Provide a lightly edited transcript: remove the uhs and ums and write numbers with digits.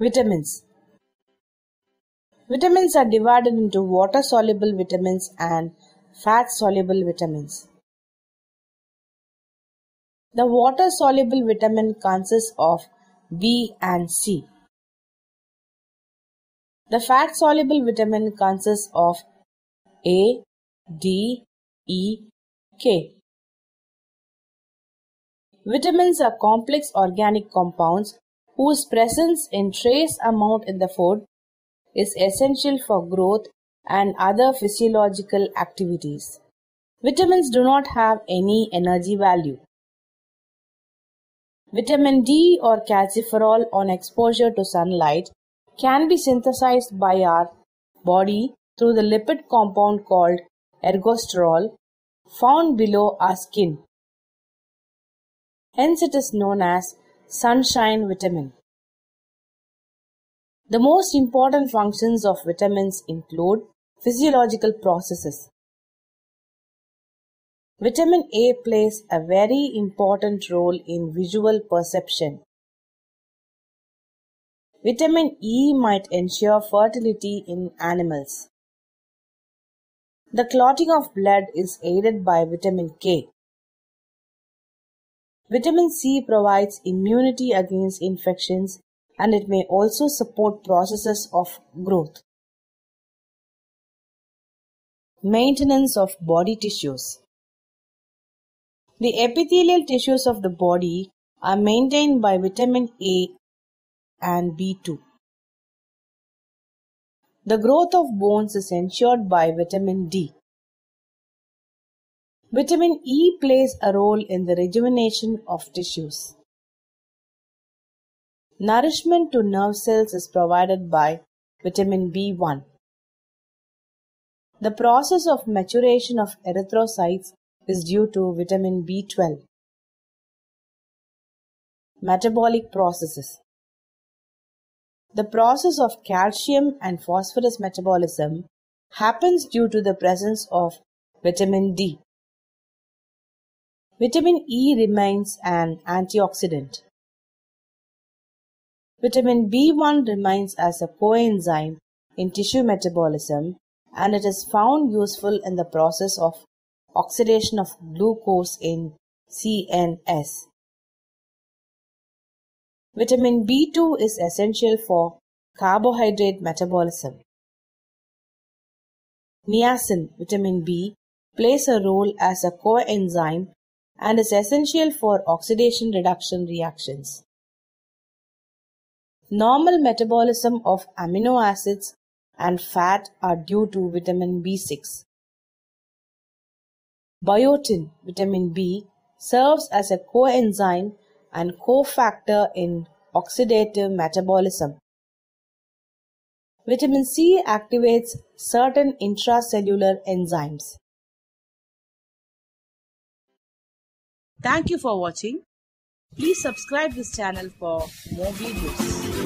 Vitamins. Vitamins are divided into water-soluble vitamins and fat-soluble vitamins. The water-soluble vitamin consists of B and C. The fat-soluble vitamin consists of A, D, E, K. Vitamins are complex organic compounds whose presence in trace amount in the food is essential for growth and other physiological activities. Vitamins do not have any energy value. Vitamin D or calciferol on exposure to sunlight can be synthesized by our body through the lipid compound called ergosterol found below our skin. Hence it is known as sunshine vitamin. The most important functions of vitamins include physiological processes. Vitamin A plays a very important role in visual perception. Vitamin E might ensure fertility in animals. The clotting of blood is aided by vitamin K. Vitamin C provides immunity against infections and it may also support processes of growth. Maintenance of body tissues. The epithelial tissues of the body are maintained by vitamin A and B2. The growth of bones is ensured by vitamin D. Vitamin E plays a role in the rejuvenation of tissues. Nourishment to nerve cells is provided by vitamin B1. The process of maturation of erythrocytes is due to vitamin B12. Metabolic processes. The process of calcium and phosphorus metabolism happens due to the presence of vitamin D. Vitamin E remains an antioxidant. Vitamin B1 remains as a coenzyme in tissue metabolism and it is found useful in the process of oxidation of glucose in CNS. Vitamin B2 is essential for carbohydrate metabolism. Niacin, vitamin B, plays a role as a coenzyme and is essential for oxidation reduction reactions. Normal metabolism of amino acids and fat are due to vitamin B6. Biotin, vitamin B, serves as a coenzyme and cofactor in oxidative metabolism. Vitamin C activates certain intracellular enzymes. Thank you for watching. Please subscribe this channel for more videos.